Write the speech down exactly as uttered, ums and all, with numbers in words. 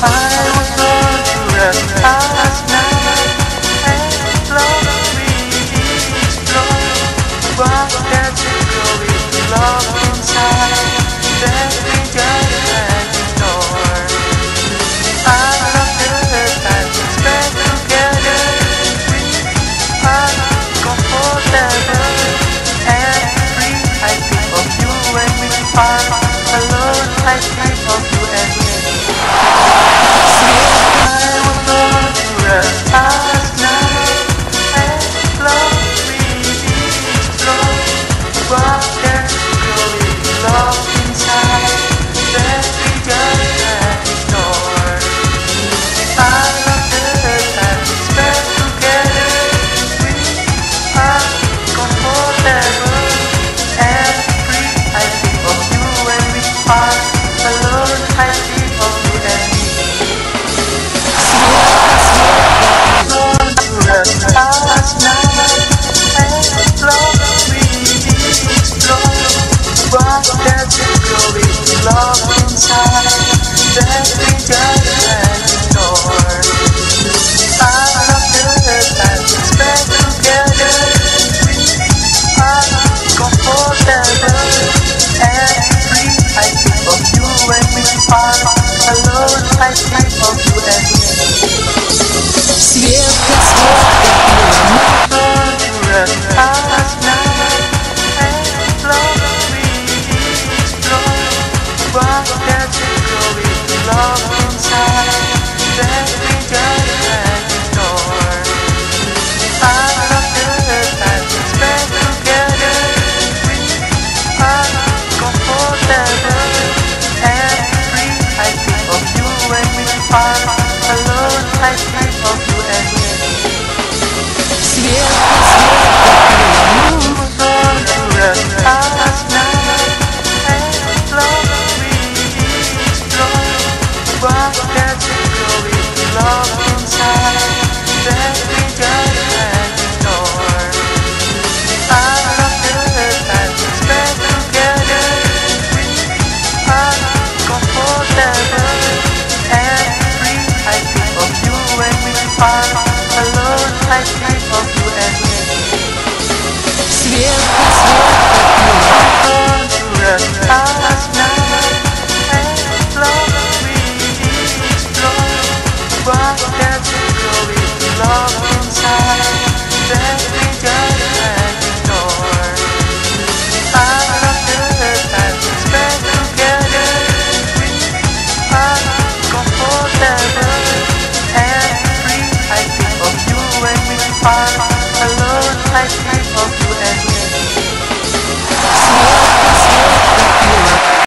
I love, I think of you and me.